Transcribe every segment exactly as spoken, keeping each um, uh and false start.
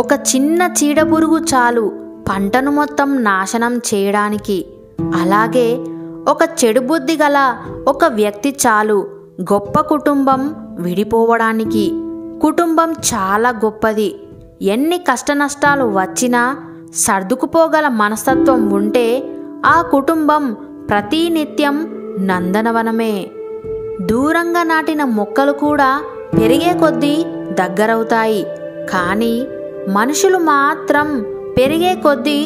ఒక చిన్న చీడపురుగు చాలు పంటను మొత్తం నాశనం చేయడానికి. అలాగే ఒక చెడు బుద్ధి గల ఒక వ్యక్తి చాలు గొప్ప కుటుంబం విడిపోవడానికి. కుటుంబం చాలా గొప్పది. ఎన్ని కష్టనష్టాలు వచ్చినా సర్దుకుపోగల మనస్తత్వం ఉంటే ఆ కుటుంబం ప్రతినిత్యం నందనవనమే. దూరంగా నాటిన మొక్కలు కూడా పెరిగే కొద్దీ దగ్గరవుతాయి, కానీ మనుషులు మాత్రం పెరిగే కొద్దీ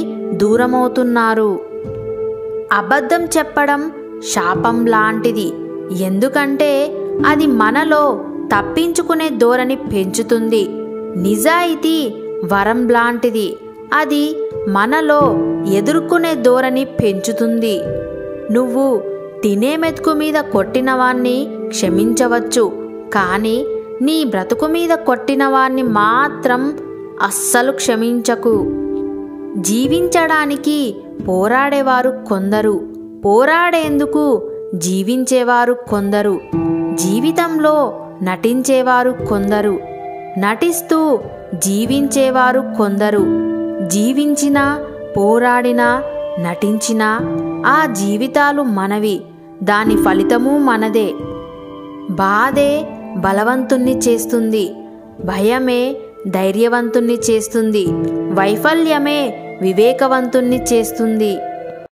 దూరమవుతున్నారు. అబద్ధం చెప్పడం శాపం లాంటిది, ఎందుకంటే అది మనలో తప్పించుకునే ధోరణి పెంచుతుంది. నిజాయితీ వరం లాంటిది, అది మనలో ఎదుర్కొనే ధోరణి పెంచుతుంది. నువ్వు తినే మెతుకు మీద కొట్టినవాణ్ణి క్షమించవచ్చు, కానీ నీ బ్రతుకు మీద కొట్టినవాణ్ణి మాత్రం అస్సలు క్షమించకు. జీవించడానికి పోరాడేవారు కొందరు, పోరాడేందుకు జీవించేవారు కొందరు, జీవితంలో నటించేవారు కొందరు, నటిస్తూ జీవించేవారు కొందరు. జీవించినా పోరాడినా నటించినా ఆ జీవితాలు మనవి, దాని ఫలితమూ మనదే. బాధే బలవంతుణ్ణి చేస్తుంది, భయమే ధైర్యవంతుణ్ణి చేస్తుంది, వైఫల్యమే వివేకవంతుణ్ణి చేస్తుంది.